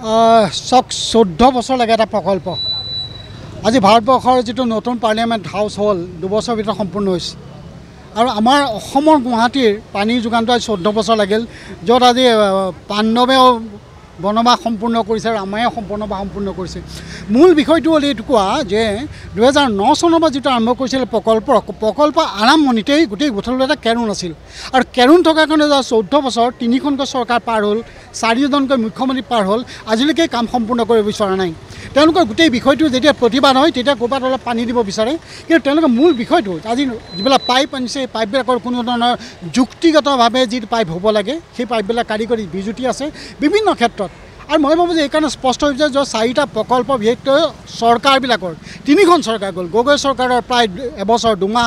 14 বছৰ লাগে এটা প্ৰকল্প আজি ভাৰতবৰ্ষৰ যেটো নতুন পাৰ্লিয়ামেন্ট হাউস হল 2 বছৰ ভিতৰত সম্পূৰ্ণ হৈছে আৰু আমাৰ অসমৰ গুৱাহাটীৰ পানী যোগানটো 14 বছৰ লাগিল যত আজি পাণ্ডৱে বনমা সম্পূৰ্ণ কৰিছে আৰু আমায়ে সম্পূৰ্ণ কৰিছে মূল বিষয়টো হল এটুকুৱা যে 2009 চনৰ পৰা যেটো আৰম্ভ কৰিছিল প্ৰকল্প আৰম্ভণিতেই গুটি গঠনলৈটা কেৰুণ আছিল আৰু কেৰুণ থকা কাৰণে 14 বছৰ তিনিখনক চৰকাৰ পাৰ হল চাৰিজনক মুখ্যমন্ত্ৰী পাৰ হল আজিলৈকে কাম সম্পূৰ্ণ কৰিব পৰা নাই তেওঁলোকৰ গুটি বিষয়টো যেতিয়া প্ৰতিবাদ হয় তেতিয়া গোপাত অলপ পানী দিব বিচাৰে কিন্তু তেওঁলোকৰ মূল বিষয়টো আজি যিবলা পাইপ আনিছে পাইপবিলাকৰ কোনো ধৰণৰ যুক্তিগতভাৱে যি পাইপ হ'ব লাগে সেই পাইপবিলাক কাৰিকৰী বিজুতি আছে বিভিন্ন ক্ষেত্ৰত আৰু মই ভাবো যে একানে স্পষ্ট হৈ যায় যে চাৰিটা প্ৰকল্প বিহেত সরকার বিলাকৰ তিনিখন সরকার গল গগৈ সরকাৰৰ প্ৰায় এবছৰ দুমা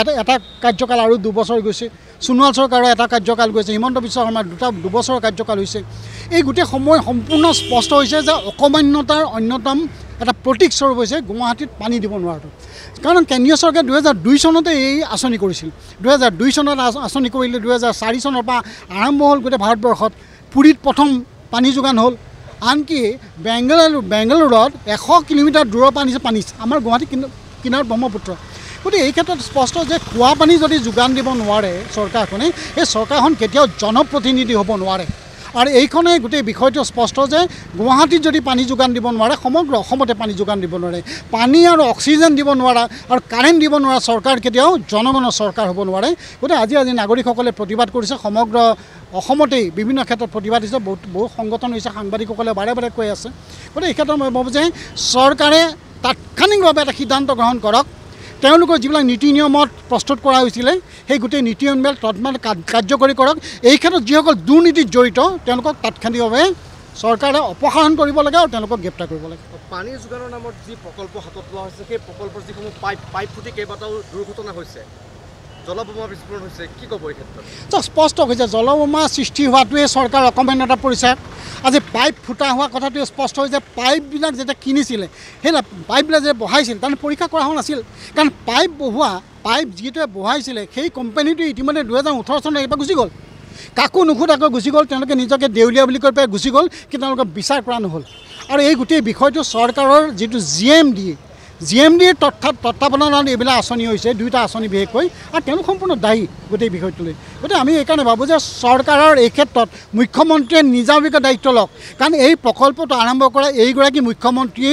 এটা কাৰ্যকাল আৰু দুবছৰ গৈছে সোণোৱাল সরকাৰৰ এটা কাৰ্যকাল গৈছে হিমন্ত বিশ্ব শৰ্মাৰ দুটা দুবছৰ কাৰ্যকাল হৈছে এই গুটে সময় সম্পূৰ্ণ স্পষ্ট হৈছে যে অকমান্যতাৰ অন্যতম এটা প্ৰতীক স্বৰূপ হৈছে গুৱাহাটীত পানী দিব নোৱাৰাটো কাৰণ কেন্দ্ৰীয় চৰকাৰে 2002 চনতে এই আঁচনি কৰিছিল 2002 চনত আঁচনি কৰিলে 2004 চনৰ পৰা আৰম্ভ হ'ল গুটে ভাৰতবৰ্ষত পুরীত প্রথম পানি যোগান হল আনকি বেঙ্গালুরুত 100 কিলোমিটার দূর পানি আমার গুৱাহাটী কিনার ব্রহ্মপুত্র গতি এই ক্ষেত্রে স্পষ্ট যে খোয়া পানি যদি যোগান দিব নয় সরকারখনে এই সরকারখন কেতিয়াও জনপ্রতিনিধি হব নয় আর এইখনে গোটেই বিষয়টো স্পষ্ট যে গুৱাহাটীত যদি পানি যোগান দিব নয় সমগ্র অসমতে পানি যোগান দিব নয় পানি আর অক্সিজেন দিব নয় আর কারেন্ট দিব নয় সরকার কেতিয়াও জনগণের সরকার হব নয় গতি আজি আজি নাগরিক সকলে প্রতিবাদ করেছে সমগ্র অসমতেই বিভিন্ন ক্ষেত্ৰত প্ৰতিবাদ হৈছে বহু সংগঠন হৈছে সাংবাদিকসকলে বাৰে বাৰে কৈ আছে গতে এই ক্ষেত্ৰত মই ভাবো যে চৰকাৰে তাৎক্ষণিকভাৱে এটা সিদ্ধান্ত গ্ৰহণ কৰক তেওঁলোকৰ যিবিলাক নীতি নিয়মত প্ৰস্তুত কৰা হৈছিল সেই গোটেই নীতি নিয়মবিলাক তৎক্ষণাত কাৰ্যকৰী কৰক এই ক্ষেত্ৰত যিসকল দুৰ্নীতিত জড়িত তেওঁলোকক তাৎক্ষণিকভাৱে চৰকাৰে অপসাৰণ কৰিব লাগে আৰু তেওঁলোকক গ্ৰেপ্তাৰ কৰিব লাগে পানী যোগানৰ নামত যি প্ৰকল্প হাতত লোৱা হৈছে সেই প্ৰকল্পৰ যিসমূহ পাইপ ফুটি কেইবাটাও দুৰ্ঘটনা হৈছে জলবোমা বিস্ফোরণ হয়েছে কি কব এই ক্ষেত্রে তো স্পষ্ট হয়েছে জলবোমা সৃষ্টি হওয়াটোৱে সরকার অকমান্যতা পরিচয় আজি পাইপ ফুটা হওয়া কথাটো স্পষ্ট হয়েছে পাইপবিলাক যেটা কিনিছিলে সেই পাইপবিলাক যে বহাইছিল তার পরীক্ষা করা হোৱা নাছিল কারণ পাইপ যেটোৱে বহাইছিলে সেই কোম্পানিটো ইতিমধ্যে 2018 চনত এবাৰ গুচি গ'ল কাকো নুখুটাকৈ গুচি গ'ল তেওঁলোকে নিজকে দেউলিয়া বুলি কৈ পাই গুচি গ'ল কিন্তু তেওঁলোকে বিচাৰ কৰা নহ'ল আৰু এই গোটেই বিষয়টো সরকাৰৰ যেটো জি এম ডিৰ তত্ত্বাৱধানত এইবিলাক আঁচনি হৈছে দুইটা আঁচনি বিশেষকৈ আৰু তেওঁলোক সম্পূৰ্ণ দায়ী গোটেই বিষয়টো লৈ গতিকে আমি এইকাৰণে ভাবোঁ যে চৰকাৰৰ এই ক্ষেত্ৰত মুখ্যমন্ত্ৰীয়ে নিজাববীয়াকৈ দায়িত্ব লওক কাৰণ এই প্ৰকল্পটো আৰম্ভ কৰা এইগৰাকী মুখ্যমন্ত্ৰী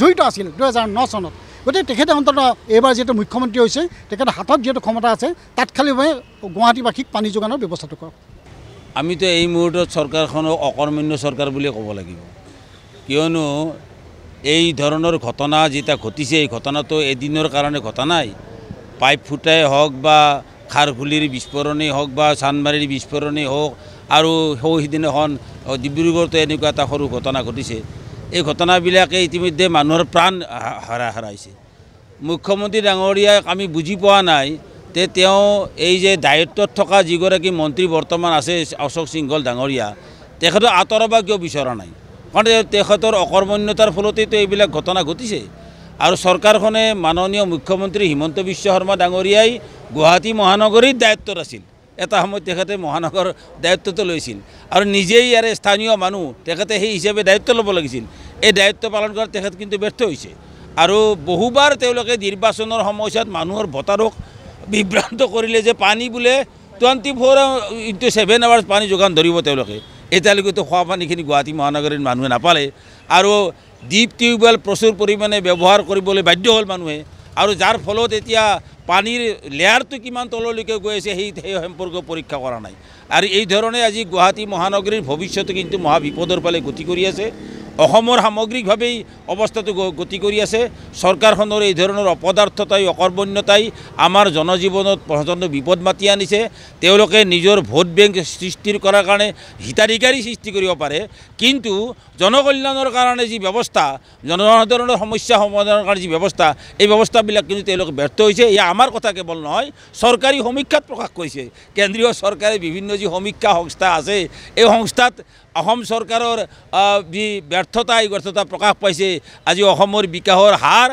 জড়িত আছিল 2009 চনত গতিকে তেখেতে অন্তত এইবাৰ যিটো মুখ্যমন্ত্ৰী হৈছে তেখেতৰ হাতত যিটো ক্ষমতা আছে তাৎক্ষণিকভাৱে গুৱাহাটীবাসীক পানী যোগানৰ ব্যৱস্থাটো কৰক আমিতো এই মুহূৰ্তত চৰকাৰখনক অকৰ্মণ্য চৰকাৰ বুলি ক'ব লাগিব কিয়নো এই ধৰণৰ ঘটনা যেটা ঘটিছে এই ঘটনাটো এদিনৰ কাৰণে ঘটা নাই পাইপ ফুটাই হওক বা খাৰঘুলিৰ বিস্ফোৰণেই হওক বা চানমাৰীৰ বিস্ফোৰণেই হওক আৰু সেইদিনাখন ডিব্ৰুগড়তো এনেকুৱা এটা সৰু ঘটনা ঘটিছে এই ঘটনাবিলাকে ইতিমধ্যে মানুহৰ প্ৰাণ হেৰাইছে মুখ্যমন্ত্ৰী ডাঙৰীয়াক আমি বুজি পোৱা নাই তে তেওঁ এই যে দায়িত্বত থকা যিগৰাকী মন্ত্ৰী বৰ্তমান আছে অশোক সিংঘল ডাঙৰীয়া তেখেতৰ আঁতৰাব কিয় বিচৰা নাই কারণ তেখেতৰ অকর্মণ্যতার ফলতেইতো এইবিলাক ঘটনা ঘটিছে আৰু চৰকাৰখনে মাননীয় মুখ্যমন্ত্ৰী হিমন্ত বিশ্ব শৰ্মা ডাঙৰীয়াই গুৱাহাটী মহানগৰীৰ দায়িত্বত আছিল এটা সময় তেখেতে মহানগৰ দায়িত্বটো লৈছিল আৰু নিজেই ইয়াৰে স্থানীয় মানুহ তেখেতে সেই হিচাপে দায়িত্ব ল'ব লাগিছিল এই দায়িত্ব পালন কৰাত তেখেত কিন্তু ব্যৰ্থ হৈছে আৰু বহুবাৰ তেওঁলোকে নিৰ্বাচনৰ সময়ত মানুহৰ ভোটাৰক বিভ্ৰান্ত কৰিলে যে পানী বোলে 24/7 আৱাৰ্ছ পানী যোগান ধৰিব তেওঁলোকে এতিয়ালৈকেতো খোৱা পানীখিনি গুৱাহাটী মহানগৰীৰ মানুহে নাপালে আৰু ডিপ টিউবৱেল প্ৰচুৰ পৰিমাণে ব্যৱহাৰ কৰিবলৈ বাধ্য হ'ল মানুহে আৰু যাৰ ফলত এতিয়া পানীৰ লেয়াৰটো কিমান তললৈকে গৈ আছে সেই সম্পৰ্ক পৰীক্ষা কৰা নাই আৰু এই ধৰণে আজি গুৱাহাটী মহানগৰীৰ ভৱিষ্যতে কিন্তু মহা বিপদৰ ফালে গতি কৰি আছে অসমৰ সামগ্ৰিকভাৱেই অৱস্থাটো গতি কৰি আছে চৰকাৰখনৰ এই ধৰণৰ অপদাৰ্থতাই অকৰ্মণ্যতাই আমাৰ জনজীৱনত প্ৰচণ্ড বিপদ মাতি আনিছে তেওঁলোকে নিজৰ ভোট বেংক সৃষ্টি কৰাৰ কাৰণে হিতাধিকাৰী সৃষ্টি কৰিব পাৰে কিন্তু জনকল্যাণৰ কাৰণে যি ব্যৱস্থা জনসাধাৰণৰ সমস্যা সমাধানৰ কাৰণে যি ব্যৱস্থা এই ব্যৱস্থাবিলাক কিন্তু তেওঁলোকে ব্যৰ্থ হৈছে এয়া আমাৰ কথা কেৱল নহয় চৰকাৰী সমীক্ষাত প্ৰকাশ কৰিছে কেন্দ্ৰীয় চৰকাৰে বিভিন্ন যি সমীক্ষা সংস্থা আছে এই সংস্থাত অসম চৰকাৰৰ যি ব্যর্থতা এই ব্যর্থতা প্রকাশ পাইছে আজি অসমৰ বিকাশৰ হাৰ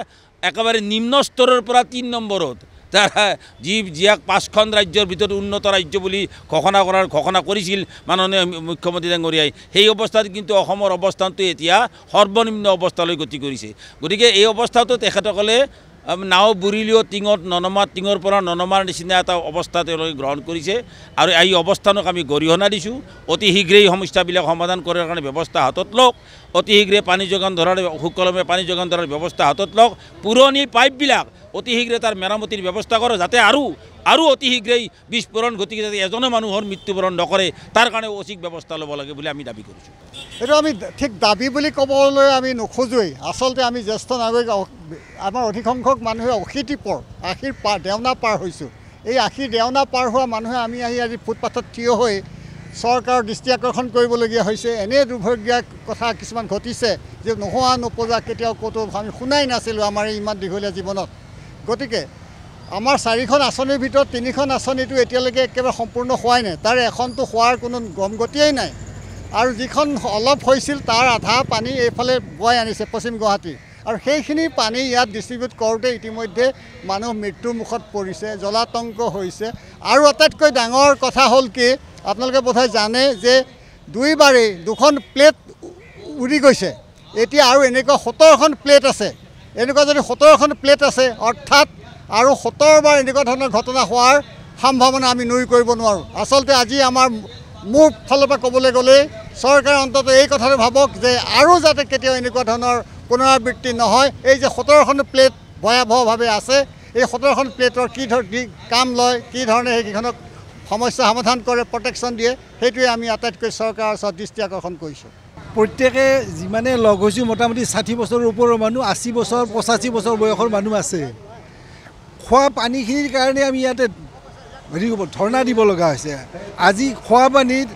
একেবাৰে নিম্ন স্তৰৰ পৰা 3 নম্বৰত তারা জীব জিয়াক পাঁচখন রাজ্যর ভিতর উন্নত রাজ্য বলে ঘোষণা করার ঘোষণা করেছিল মাননীয় মুখ্যমন্ত্রী ডাঙরিয়ায়। সেই অবস্থাত কিন্তু অসমৰ অবস্থানটো এতিয়া সর্বনিম্ন অবস্থালৈ গতি কৰিছে। গতিকে এই অবস্থাটো তেখেতসকলে নাও বুৰিলেও টিঙত ননমা টিঙৰ পৰা ননমাৰ নিচিনা এটা অৱস্থা তেওঁলোকে গ্ৰহণ কৰিছে আৰু এই অৱস্থানক আমি গৰিহণা দিছোঁ। অতি শীঘ্ৰেই সমস্যাবিলাক সমাধান কৰাৰ কাৰণে ব্যৱস্থা হাতত লওক, অতি শীঘ্ৰে পানী যোগান ধৰাৰ সুকলমে পানী যোগান ধৰাৰ ব্যৱস্থা হাতত লওক, পুৰণি পাইপবিলাক অতি শীঘ্ৰে তাৰ মেৰামতিৰ ব্যৱস্থা কৰক যাতে আৰু আৰু অতি শীঘ্ৰেই বিস্ফোৰণ ঘটি যাতে এজনো মানুহৰ মৃত্যুবৰণ নকৰে তাৰ কাৰণে অচিক ব্যৱস্থা ল'ব লাগে বুলি আমি দাবী কৰিছোঁ। এইটো আমি ঠিক দাবী বুলি ক'বলৈ আমি নোখোজোৱেই। আচলতে আমি জ্যেষ্ঠ নাগৰিক আমাৰ অধিক সংখ্যক মানুহে অশীতিপৰ আশীৰ দেওনা পাৰ হৈছোঁ। এই আশীৰ দেওনা পাৰ হোৱা মানুহে আমি আহি আজি ফুটপাথত থিয় হৈ চৰকাৰৰ দৃষ্টি আকৰ্ষণ কৰিবলগীয়া হৈছে। এনে দুৰ্ভাগ্যা কথা কিছুমান ঘটিছে যে নোহোৱা নোপোজা কেতিয়াও ক'তো আমি শুনাই নাছিলোঁ আমাৰ ইমান দীঘলীয়া জীৱনত। গতিকে আমাৰ চাৰিখন আঁচনিৰ ভিতৰত তিনিখন আঁচনিটো এতিয়ালৈকে একেবাৰে সম্পূৰ্ণ হোৱাই নাই, তাৰ এখনতো হোৱাৰ কোনো গমগতিয়েই নাই। আৰু যিখন অলপ হৈছিল তাৰ আধা পানী এইফালে বোৱাই আনিছে পশ্চিম গুৱাহাটী, আৰু সেইখিনি পানী ইয়াত ডিষ্ট্ৰিবিউট কৰোঁতে ইতিমধ্যে মানুহ মৃত্যুৰ মুখত পৰিছে, জলাতংক হৈছে। আৰু আটাইতকৈ ডাঙৰ কথা হ'ল কি আপোনালোকে বোধহয় জানে যে দুইবাৰেই দুখন প্লেট উৰি গৈছে। এতিয়া আৰু এনেকুৱা ১৭খন প্লেট আছে, এনেকুৱা যদি ১৭খন প্লেট আছে অৰ্থাৎ আৰু ১৭বাৰ এনেকুৱা ধৰণৰ ঘটনা হোৱাৰ সম্ভাৱনা আমি নুই কৰিব নোৱাৰোঁ। আচলতে আজি আমাৰ মোৰ ফালৰ পৰা ক'বলৈ গ'লে চৰকাৰে অন্তত এই কথাটো ভাবক যে আৰু যাতে কেতিয়াও এনেকুৱা ধৰণৰ পুনৰাবৃত্তি নহয়। এই যে ১৭খন প্লেট ভয়াৱহভাৱে আছে, এই ১৭খন প্লেটৰ কি কাম লয়, কি ধৰণে সেইকেইখনক সমস্যা সমাধান কৰে, প্ৰটেকশ্যন দিয়ে, সেইটোৱে আমি আটাইতকৈ চৰকাৰৰ ওচৰত দৃষ্টি আকৰ্ষণ কৰিছোঁ। প্ৰত্যেকে যিমানে লগ হৈছোঁ মোটামুটি ৬০ বছৰৰ ওপৰৰ মানুহ, ৮০ বছৰ ৮৫ বছৰ বয়সৰ মানুহ আছে। খোৱা পানীখিনিৰ কাৰণে আমি ইয়াতে হেৰি ধৰ্ণা দিব লগা হৈছে। আজি খোৱা পানীত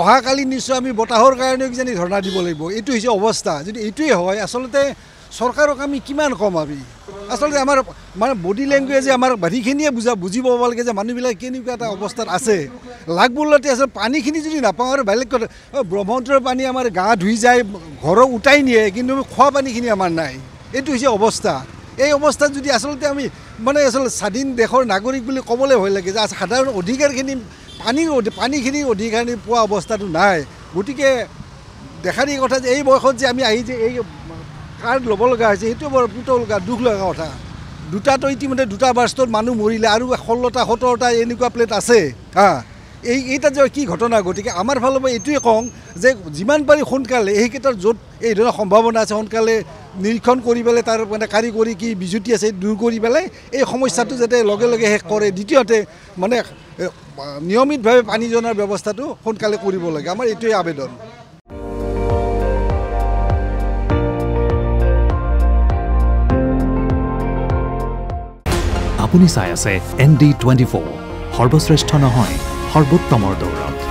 অহাকালি নিশ্চয় আমি বতাহৰ কাৰণেও কিজানি ধৰ্ণা দিব লাগিব। এইটো হৈছে অৱস্থা। যদি এইটোৱে হয় আচলতে চৰকাৰক আমি কিমান কম। আমি আচলতে আমাৰ মানে বডি লেংগুৱেজে আমাৰ বাৰীখিনিয়ে বুজি পাব লাগে যে মানুহবিলাক কেনেকুৱা এটা অৱস্থাত আছে। লাগবুলতে আছে পানীখিনি যদি নাপাওঁ আৰু বেলেগ কথা, ব্ৰহ্মপুত্ৰৰ পানী আমাৰ গা ধুই যায়, ঘৰৰ উটাই নিয়ে, কিন্তু খোৱা পানীখিনি আমাৰ নাই। এইটো হৈছে অৱস্থা। এই অৱস্থাত যদি আচলতে আমি মানে আচলতে স্বাধীন দেশৰ নাগৰিক বুলি ক'বলৈ ভয় লাগে যে সাধাৰণ অধিকাৰখিনি পানীখিনিৰ অধিকাৰ পোৱা অৱস্থাটো নাই। গতিকে দেখাৰ এই কথা যে এই বয়সত যে আমি আহি যে এই কাৰ্ড ল'ব লগা হৈছে, সেইটো বৰ দুখ লগা কথা। দুটাটো ইতিমধ্যে দুটা বাৰ্ষ্টত মানুহ মৰিলে আৰু ১৬টা ১৭টা এনেকুৱা প্লেট আছে। এইটা যে কি ঘটনা। গতিকে আমাৰ ফালৰ পৰা এইটোৱে কওঁ যে যিমান পাৰি সোনকালে এইকেইটাৰ য'ত এই ধৰণৰ সম্ভাৱনা আছে সোনকালে নিৰীক্ষণ কৰি পেলাই তাৰ মানে কাৰিকৰী কি বিজুতি আছে দূৰ কৰি পেলাই এই সমস্যাটো যাতে লগে লগে শেষ কৰে। দ্বিতীয়তে মানে নিয়মিতভাৱে পানী যোগানৰ ব্যৱস্থাটো সোনকালে কৰিব লাগে, আমাৰ এইটোৱে আবেদন। আপুনি চাই আছে ND24, সৰ্বশ্ৰেষ্ঠ নহয় সৰ্বোত্তমৰ দৌৰত।